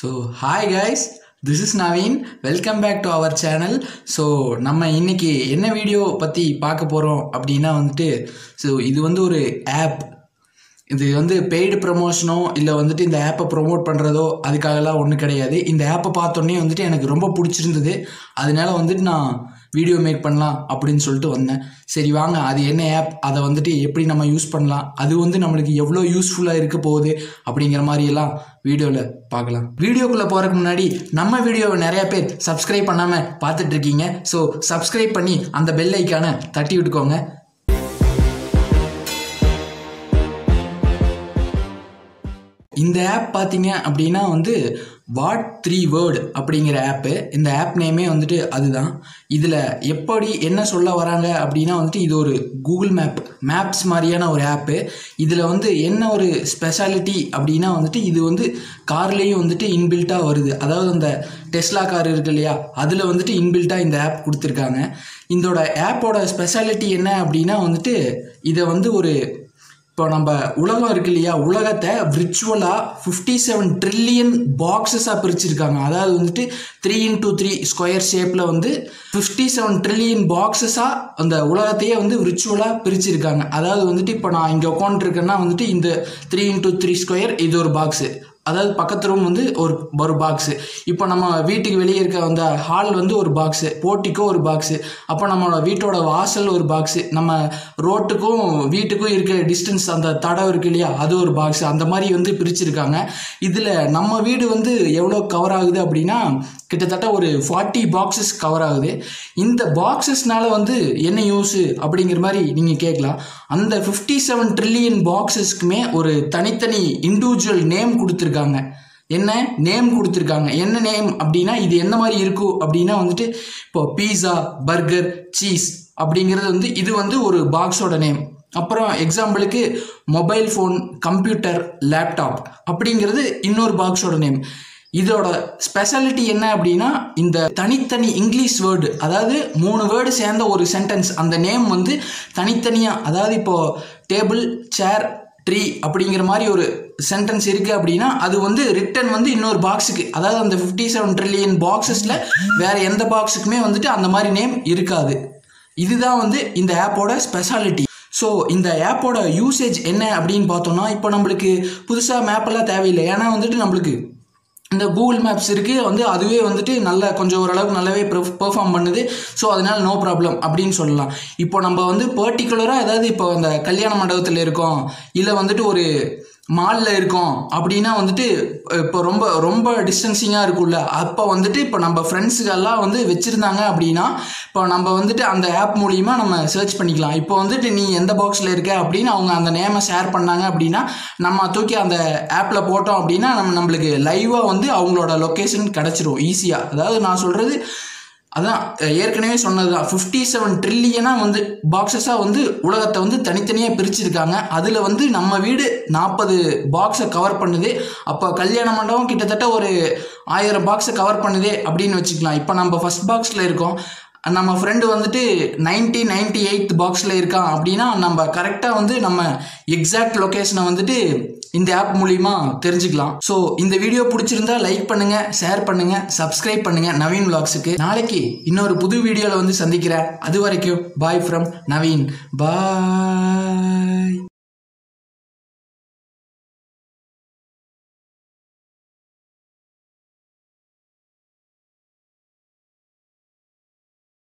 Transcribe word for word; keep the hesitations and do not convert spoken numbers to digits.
So hi guys, this is Naveen. Welcome back to our channel. So நம்ம இன்னைக்கு என்ன video பத்தி பார்க்க போறோம் அப்படினா வந்துட்டு சோ இது வந்து ஒரு ஆப். இது வந்து paid promotion இல்ல வந்துட்டு இந்த ஆப்பை promote பண்றதோ அதுக்காகலாம் ஒண்ணு கிடையாது. இந்த ஆப்பை பார்த்தோனே வந்துட்டு எனக்கு ரொம்ப பிடிச்சிருந்தது. அதனால வந்துட்டு நான் வீடியோ மேக் பண்ணலாம் அப்படினு சொல்லிட்டு வந்தேன். சரி வாங்க அது என்ன ஆப் அத வந்துட்டு எப்படி நம்ம யூஸ் பண்ணலாம் அது வந்து நமக்கு எவ்ளோ யூஸ்புல்லா இருக்க போகுது அப்படிங்கற மாதிரி எல்லாம் வீடியோல பார்க்கலாம். வீடியோக்குள்ள போறதுக்கு முன்னாடி நம்ம வீடியோவை நிறைய பேர் subscribe பண்ணாம பார்த்துட்டு இருக்கீங்க. சோ subscribe பண்ணி அந்த bell ஐகானை தட்டி விட்டுக்கோங்க. இந்த ஆப் பாத்தீங்க அப்படினா வந்து what three word அப்படிங்கற ஆப். இந்த ஆப் நேமே வந்துட்டு அதுதான். இதுல எப்படி என்ன சொல்ல வராங்க அப்படினா வந்து இது ஒரு Google Map Maps மாதிரியான ஒரு ஆப். இதுல வந்து என்ன ஒரு ஸ்பெஷாலிட்டி அப்படினா வந்துட்டு இது வந்து கார்லயே வந்துட்டு இன்பில்ட்டா வருது. அதாவது அந்த Tesla கார் இருக்குலையா அதுல வந்துட்டு இன்பில்ட்டா இந்த ஆப் கொடுத்திருக்காங்க. இந்தோட ஆப்போட ஸ்பெஷாலிட்டி என்ன அப்படினா வந்துட்டு இத வந்து ஒரு இப்போ நம்ம உலகம் இருக்குலையா உலகத்தை virtually fifty-seven trillion boxes ஆ பிரிச்சிருக்காங்க. அதாவது வந்து three into three square shapeல வந்து fifty-seven trillion boxes ஆ அந்த உலகத்தையே வந்து virtually பிரிச்சிருக்காங்க. அதாவது வந்து இப்போ நான் இங்க உட்கார்ந்து இருக்கேன்னா வந்து இந்த three into three square இது ஒரு box. அதாவது பக்கத்து ரூம் வந்து ஒரு ஒரு பாக்ஸ். இப்போ நம்ம வீட்டுக்கு வெளிய இருக்க அந்த ஹால் வந்து ஒரு பாக்ஸ், போர்ட்டிக்கோ ஒரு பாக்ஸ், அப்ப நம்மளோட வீட்டோட வாசல் ஒரு பாக்ஸ், நம்ம ரோட்டுக்கும் வீட்டுக்கும் இருக்க டிஸ்டன்ஸ் அந்த தடம் இருக்குலையா அது ஒரு பாக்ஸ். அந்த மாதிரி வந்து பிரிச்சிருக்காங்க. இதுல நம்ம வீடு வந்து எவ்வளவு கவர் ஆகுது அப்படினா கிட்டத்தட்ட ஒரு forty boxes கவர் ஆகுது. இந்த பாக்ஸஸ்னால வந்து என்ன யூஸ் அப்படிங்கிற மாதிரி நீங்க கேட்கலாம். அந்த fifty-seven trillion boxesக்குமே ஒரு தனித்தனி இன்டிவிஜுவல் நேம் கொடுத்து என்ன நேம் கொடுத்திருக்காங்க. என்ன நேம் அப்படினா இது என்ன மாதிரி இருக்கு அப்படினா வந்துட்டு இப்போ பீஸா, 버거, சீஸ் அப்படிங்கிறது வந்து இது வந்து ஒரு பாக்ஸோட நேம். அப்புறம் எக்ஸாம்பிளுக்கு மொபைல் ஃபோன், கம்ப்யூட்டர், லேப்டாப் அப்படிங்கிறது இன்னொரு பாக்ஸோட நேம். இதோட ஸ்பெஷாலிட்டி என்ன அப்படினா இந்த தனித்தனி இங்கிலீஷ் வேர்ட், அதாவது மூணு வேர்ட் சேர்ந்த ஒரு சென்டென்ஸ், அந்த நேம் வந்து தனித்தனியா, அதாவது இப்போ டேபிள், சேர், ட்ரீ அப்படிங்கிற மாதிரி ஒரு சென்டென்ஸ் இருக்கு அப்படினா அது வந்து ரிட்டன் வந்து இன்னொரு பாக்ஸுக்கு, அதாவது அந்த fifty-seven trillion பாக்ஸஸ்ல வேற எந்த பாக்ஸுக்குமே வந்துட்டு அந்த மாதிரி நேம் இருக்காது. இதுதான் வந்து இந்த ஆப்போட ஸ்பெஷாலிட்டி. சோ இந்த ஆப்போட யூசேஜ் என்ன அப்படினு பார்த்தோம்னா இப்போ நமக்கு புதுசா மேப் எல்லாம் தேவையில்லை. ஏன்னா வந்துட்டு நமக்கு இந்த கூகுள் மேப்ஸ் இருக்கு வந்து அதுவே வந்துட்டு நல்ல கொஞ்சம் ஓரளவுக்கு நல்லாவே பெர்ஃபார்ம் பண்ணுது. சோ அதனால நோ ப்ராப்ளம் அப்படினு சொல்லலாம். இப்போ நம்ம வந்து பர்టిక్యులரா ஏதாவது இப்போ அந்த கல்யாண மண்டபத்துல இருக்கோம் இல்ல வந்துட்டு ஒரு மால்ல இருக்கோம் அப்படினா வந்துட்டு இப்போ ரொம்ப ரொம்ப டிஸ்டன்சிங்கா இருக்குல்ல, அப்ப வந்துட்டு இப்போ நம்ம ஃப்ரெண்ட்ஸ்கள் எல்லாம் வந்து வெச்சிருந்தாங்க அப்படினா இப்போ நம்ம வந்துட்டு அந்த ஆப் மூலமா நம்ம சர்ச் பண்ணிக்கலாம். இப்போ வந்துட்டு நீ எந்த பாக்ஸ்ல இருக்க அப்படினா அவங்க அந்த நேமை ஷேர் பண்ணாங்க அப்படினா நம்ம தூக்கி அந்த ஆப்ல போட்டோம் அப்படினா நம்ம நமக்கு லைவா வந்து அவங்களோட லொகேஷன் கிடைச்சிரும் ஈஸியா. அதாவது நான் சொல்றது அதான் ஏற்கனவே சொன்னதுதான். fifty-seven ட்ரில்லியனா வந்து பாக்ஸஸா வந்து உலகத்தை வந்து தனித்தனியா பிரிச்சிருக்காங்க. அதுல வந்து நம்ம வீடு forty பாக்ஸை கவர் பண்ணுது. அப்ப கல்யாண மண்டபம் கிட்டத்தட்ட ஒரு ஆயிரம் பாக்ஸை கவர் பண்ணுதே அப்படின்னு வச்சுக்கலாம். இப்போ நம்ம ஃபர்ஸ்ட் பாக்ஸ்ல இருக்கோம், நம்ம ஃப்ரெண்டு வந்துட்டு நைன்டி நைன்டி எயிட் பாக்ஸில் இருக்கான் அப்படின்னா நம்ம கரெக்டாக வந்து நம்ம எக்ஸாக்ட் லொக்கேஷனை வந்துட்டு இந்த ஆப் மூலிமா தெரிஞ்சுக்கலாம். ஸோ இந்த வீடியோ பிடிச்சிருந்தா லைக் பண்ணுங்கள், ஷேர் பண்ணுங்கள், சப்ஸ்கிரைப் பண்ணுங்கள் நவீன் விளாக்ஸுக்கு. நாளைக்கு இன்னொரு புது வீடியோவில் வந்து சந்திக்கிறேன். அது வரைக்கும் பாய் ஃப்ரம் நவீன். பாய்.